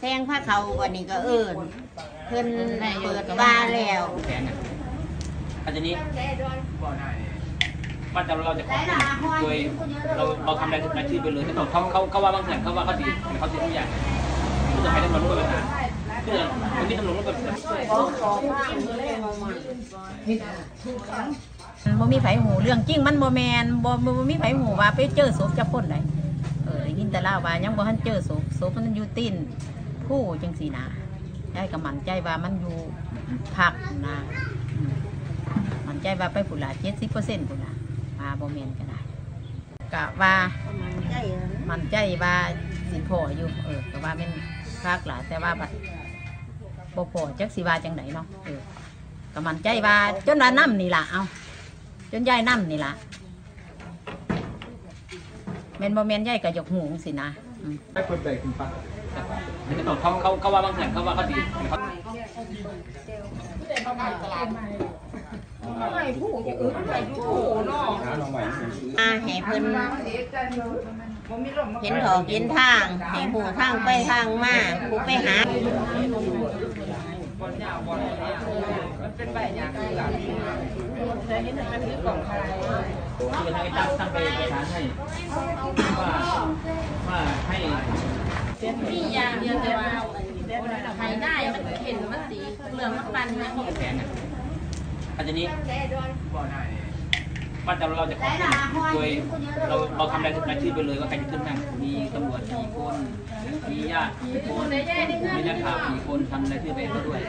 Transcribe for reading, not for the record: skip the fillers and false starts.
แทงพระเขาวันนี้ก็เอิญเพิ่นเปิดบ้านแล้วอาจารย์นี้ว่าแต่เราจะขอโดยเราทำได้ทุกอาชีพไปเลยแต่เขาว่าบางอย่างเขาว่าเขาดีทุกอย่างที่จะให้ได้มาร่วมกันเรื่องวันนี้ตำรวจก็บ่มีไผหูเรื่องจริงมันบ่แมนบ่มีไผหูว่าไปเจอศพจะพ้นได้ได้ยินแต่เล่าว่ายังบ่ทันเจอศพมันอยู่ตีนผู้จังซี่นะยายก็มั่นใจว่ามันอยู่ผักนะมั่นใจว่าไปพุ่นละ 70% พุ่นน่ะว่าบ่แม่นก็ได้ก็ว่ามั่นใจว่าสิพออยู่ก็ว่าแม่นผักล่ะแต่ว่าบัดบ่พอจักสิว่าจังได๋เนาะก็มั่นใจว่าจนว่าน้ำนี่ล่ะเอาจนยายน้ำนี่ล่ะแมนบอแมนใหญ่กับหยกหูสินะได้คนใจคุณป้าแต่ตอนเขาว่าบางอย่างเขาว่าเขาดีให้เพิ่นเห็นถอกเห็นทางให้หูทางไปทางมาหูไปหามันเป็นใบยาคือหลังแต่นี่มันคือกล่องไทยคือให้จับทำเป็นประธานให้ว่าให้พี่ยาเดียวแต่ว่าใครได้มันเห็นมันสีเหลืองมันปันนะของแสนอ่ะอาจารย์นี้บ่ได้ว่าแต่เราจะขอโดยเราทำอะไรทุกอาชีพไปเลยว่าใครจะขึ้นนั่งมีตำรวจกี่คนมีญาติกี่คนมีนักข่าวกี่คนทำอะไรที่ไปด้วย